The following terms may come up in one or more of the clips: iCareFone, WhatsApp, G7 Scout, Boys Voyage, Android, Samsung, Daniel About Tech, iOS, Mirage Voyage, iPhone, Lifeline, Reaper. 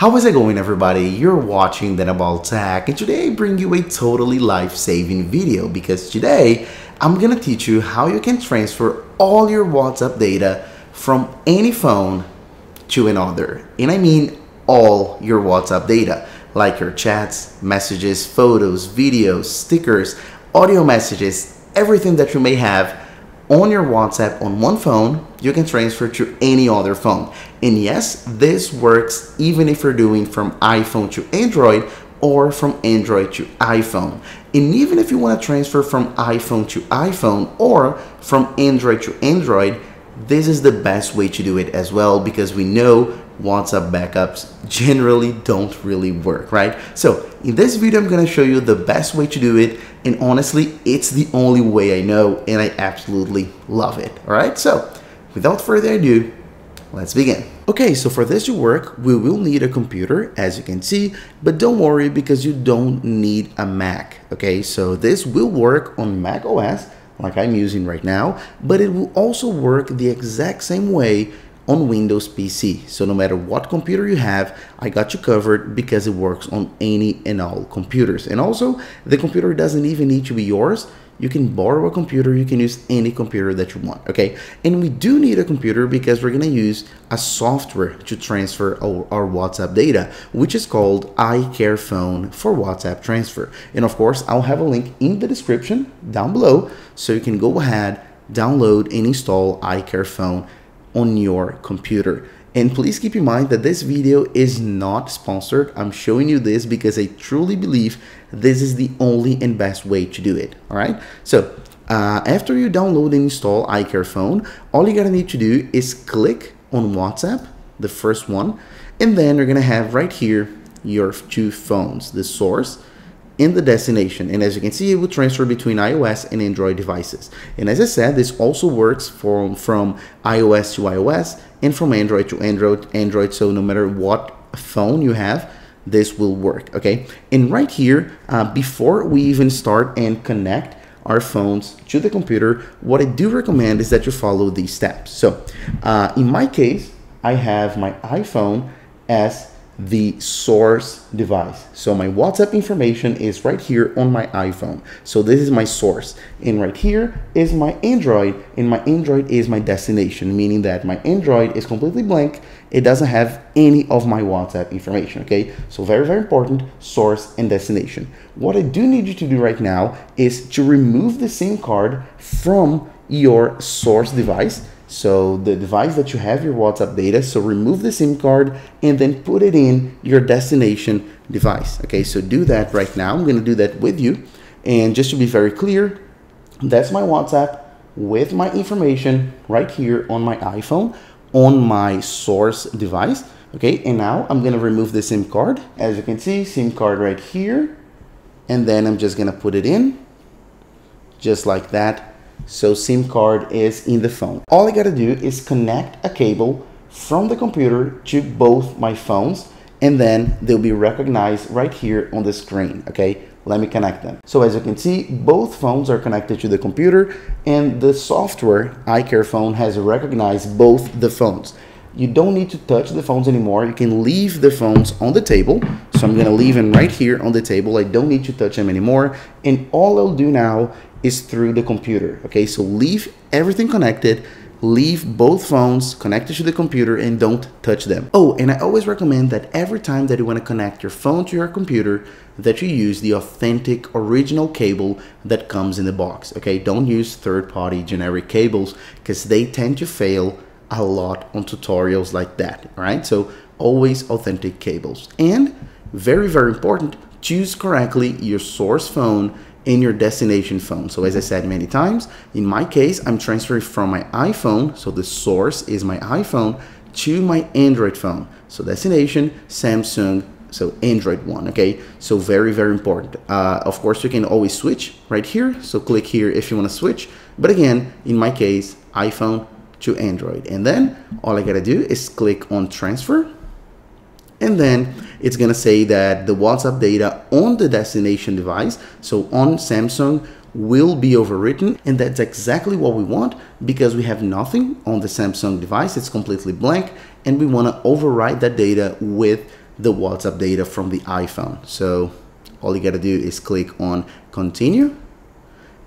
How is it going, everybody? You're watching Daniel About Tech, and today I bring you a totally life-saving video because today I'm gonna teach you how you can transfer all your WhatsApp data from any phone to another. And I mean all your WhatsApp data, like your chats, messages, photos, videos, stickers, audio messages, everything that you may have on your WhatsApp on one phone, you can transfer to any other phone. And yes, this works even if you're doing from iPhone to Android or from Android to iPhone. And even if you want to transfer from iPhone to iPhone or from Android to Android, this is the best way to do it as well, because we know WhatsApp backups generally don't really work, right? So in this video, I'm gonna show you the best way to do it. And honestly, it's the only way I know, and I absolutely love it, all right? So without further ado, let's begin. Okay, so for this to work, we will need a computer, as you can see, but don't worry because you don't need a Mac, okay? So this will work on Mac OS, like I'm using right now, but it will also work the exact same way on Windows PC. So no matter what computer you have, I got you covered because it works on any and all computers. And also, the computer doesn't even need to be yours. You can borrow a computer, you can use any computer that you want, okay? And we do need a computer because we're gonna use a software to transfer our WhatsApp data, which is called iCareFone for WhatsApp transfer. And of course, I'll have a link in the description down below, so you can go ahead, download and install iCareFone on your computer. And please keep in mind that this video is not sponsored. I'm showing you this because I truly believe this is the only and best way to do it, all right? So after you download and install iCareFone, all you're gonna need to do is click on WhatsApp, the first one, and then you're gonna have right here your two phones, the source in the destination. And as you can see, it will transfer between iOS and Android devices. And as I said, this also works from iOS to iOS and from Android to Android. So no matter what phone you have, this will work, okay? And right here, before we even start and connect our phones to the computer, what I do recommend is that you follow these steps. So in my case, I have my iPhone as the source device. So my WhatsApp information is right here on my iPhone. So this is my source, and right here is my Android, and my Android is my destination, meaning that my Android is completely blank. It doesn't have any of my WhatsApp information, okay? So very, very important, source and destination. What I do need you to do right now is to remove the SIM card from your source device. So the device that you have your WhatsApp data, so remove the SIM card and then put it in your destination device. Okay, so do that right now. I'm gonna do that with you. And just to be very clear, that's my WhatsApp with my information right here on my iPhone, on my source device. Okay, and now I'm gonna remove the SIM card. As you can see, SIM card right here. And then I'm just gonna put it in, just like that. So SIM card is in the phone. All I gotta do is connect a cable from the computer to both my phones, and then they'll be recognized right here on the screen, okay? Let me connect them. So as you can see, both phones are connected to the computer, and the software, iCareFone, has recognized both the phones. You don't need to touch the phones anymore. You can leave the phones on the table. So I'm gonna leave them right here on the table. I don't need to touch them anymore. And all I'll do now is through the computer, okay? So leave everything connected, leave both phones connected to the computer, and don't touch them. Oh, and I always recommend that every time that you wanna connect your phone to your computer, that you use the authentic original cable that comes in the box, okay? Don't use third-party generic cables, because they tend to fail a lot on tutorials like that, all right? So always authentic cables. And very, very important, choose correctly your source phone and your destination phone. So as I said many times, in my case, I'm transferring from my iPhone, so the source is my iPhone, to my Android phone. So destination, Samsung, so Android one, okay? So very, very important. Of course, you can always switch right here. So click here if you wanna switch. But again, in my case, iPhone to Android. And then all I gotta do is click on transfer. And then it's gonna say that the WhatsApp data on the destination device, so on Samsung, will be overwritten. And that's exactly what we want, because we have nothing on the Samsung device. It's completely blank, and we wanna override that data with the WhatsApp data from the iPhone. So all you got to do is click on continue,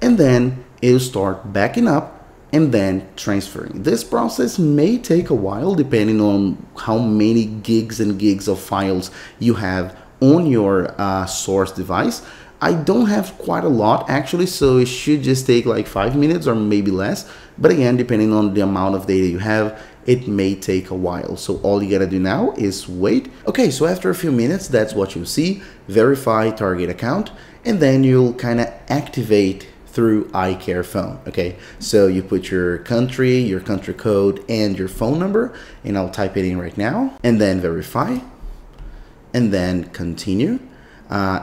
and then it'll start backing up and then transferring. This process may take a while depending on how many gigs of files you have on your source device. I don't have quite a lot actually, so it should just take like 5 minutes or maybe less. But again, depending on the amount of data you have, it may take a while. So all you gotta do now is wait. Okay, so after a few minutes, that's what you'll see. Verify target account, and then you'll kind of activate through iCareFone. Okay, so you put your country code, and your phone number, and I'll type it in right now, and then verify, and then continue.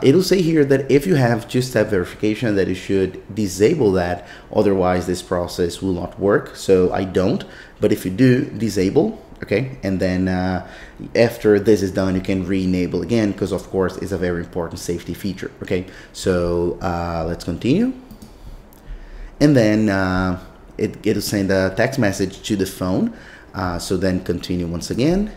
It'll say here that if you have two-step verification that you should disable that, otherwise this process will not work. So I don't, but if you do, disable, okay? And then after this is done, you can re-enable again, because of course it's a very important safety feature, okay? So let's continue. And then it'll send a text message to the phone. So then continue once again,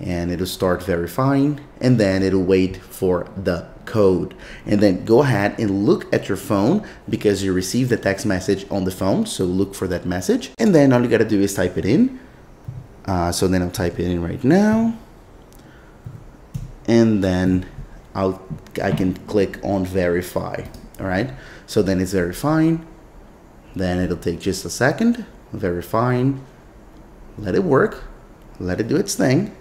and it'll start verifying, and then it'll wait for the code, and then go ahead and look at your phone because you received the text message on the phone. So look for that message, and then all you gotta do is type it in. So then I'll type it in right now, and then I can click on verify. All right, so then it's verifying, then it'll take just a second, verifying, let it work, let it do its thing.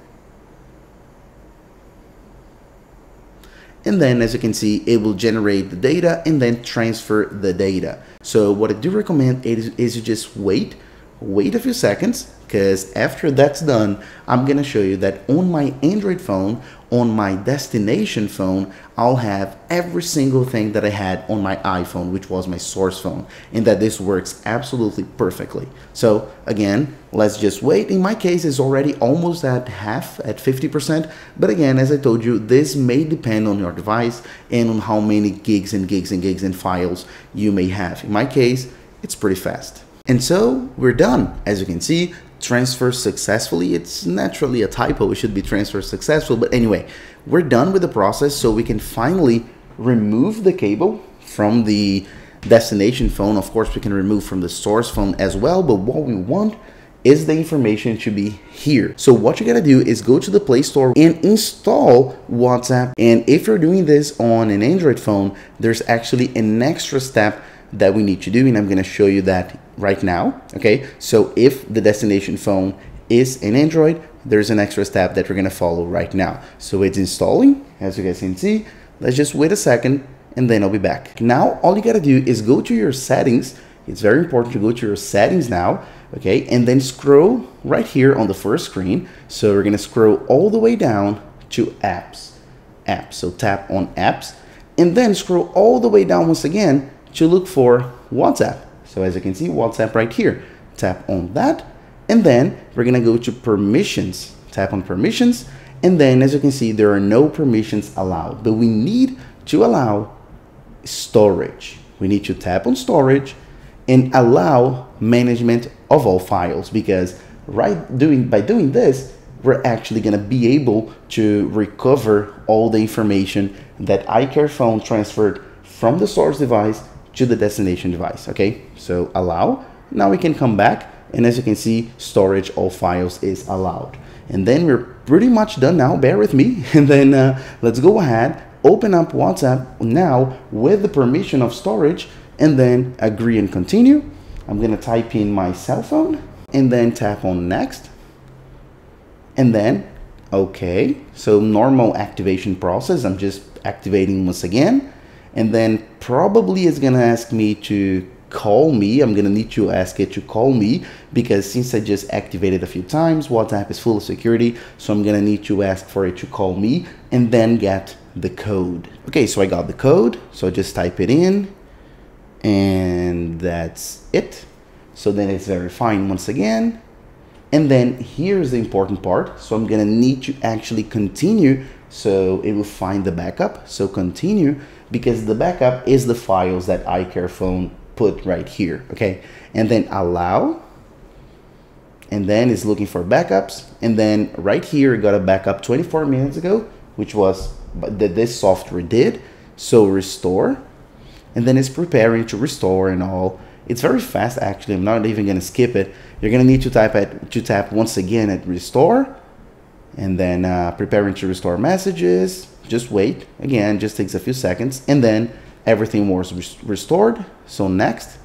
And then as you can see, it will generate the data and then transfer the data. So what I do recommend is you just wait a few seconds, because after that's done, I'm gonna show you that on my Android phone, on my destination phone, I'll have every single thing that I had on my iPhone, which was my source phone, and that this works absolutely perfectly. So again, let's just wait. In my case, it's already almost at half, at 50%. But again, as I told you, this may depend on your device and on how many gigs and files you may have. In my case, it's pretty fast. And so we're done. As you can see, transfer successfully. It's naturally a typo, it should be transfer successful, but anyway, we're done with the process, so we can finally remove the cable from the destination phone. Of course, we can remove from the source phone as well, but what we want is the information to be here. So what you gotta do is go to the Play Store and install WhatsApp, and if you're doing this on an Android phone, there's actually an extra step that we need to do, and I'm gonna show you that right now. Okay, so if the destination phone is an Android, there's an extra step that we're gonna follow right now. So it's installing, as you guys can see. Let's just wait a second, and then I'll be back. Now all you gotta do is go to your settings. It's very important to go to your settings now, okay, and then scroll right here on the first screen. So we're gonna scroll all the way down to apps, so tap on apps, and then scroll all the way down once again to look for WhatsApp. So as you can see, WhatsApp right here, tap on that, and then we're gonna go to permissions, tap on permissions, and then as you can see, there are no permissions allowed, but we need to allow storage. We need to tap on storage and allow management of all files, because by doing this, we're actually gonna be able to recover all the information that iCareFone transferred from the source device to the destination device, okay? So allow, now we can come back, and as you can see, storage all files is allowed. And then we're pretty much done now, bear with me. And then let's go ahead, open up WhatsApp now with the permission of storage, and then agree and continue. I'm gonna type in my cell phone, and then tap on next, and then okay. So normal activation process, I'm just activating once again. And then probably it's gonna ask me to call me. I'm gonna need to ask it to call me, because since I just activated a few times, WhatsApp is full of security. So I'm gonna need to ask for it to call me and then get the code. Okay, so I got the code. So I just type it in, and that's it. So then it's verifying once again. And then here's the important part. So I'm gonna need to actually continue, so it will find the backup. So continue, because the backup is the files that iCareFone put right here, okay? And then allow, and then it's looking for backups, and then right here we got a backup 24 minutes ago, which was that this software did, so restore, and then it's preparing to restore and all. It's very fast actually, I'm not even gonna skip it. You're gonna need to tap once again at restore, and then preparing to restore messages, just wait, again, just takes a few seconds, and then everything was restored. So next,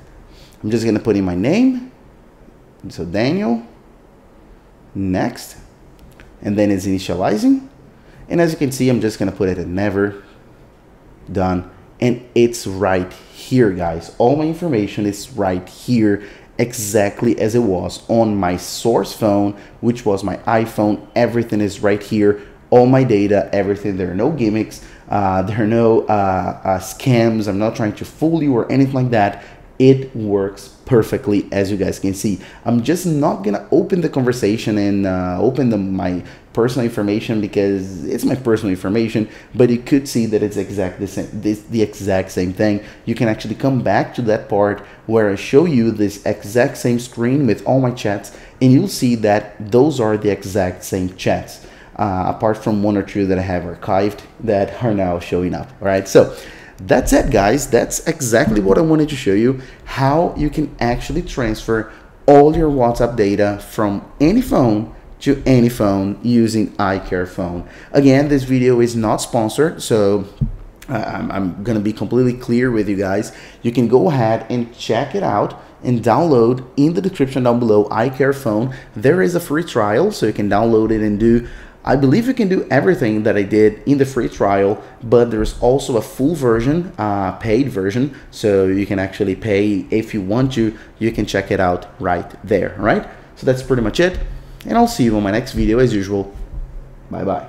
I'm just gonna put in my name, so Daniel, next, and then it's initializing, and as you can see, I'm just gonna put it at never, done, and it's right here, guys. All my information is right here, exactly as it was on my source phone, which was my iPhone. Everything is right here, all my data, everything. There are no gimmicks, there are no scams. I'm not trying to fool you or anything like that. It works perfectly, as you guys can see. I'm just not gonna open the conversation and open my personal information, because it's my personal information, but you could see that it's exactly the exact same thing. You can actually come back to that part where I show you this exact same screen with all my chats, and you'll see that those are the exact same chats, apart from one or two that I have archived that are now showing up. All right, so that's it, guys. That's exactly what I wanted to show you, how you can actually transfer all your WhatsApp data from any phone to any phone using iCareFone. Again, this video is not sponsored, so I'm gonna be completely clear with you guys. You can go ahead and check it out and download in the description down below iCareFone. There is a free trial, so you can download it and do, I believe you can do everything that I did in the free trial, but there's also a full version, paid version, so you can actually pay if you want to. You can check it out right there, right? So that's pretty much it, and I'll see you on my next video as usual. Bye-bye.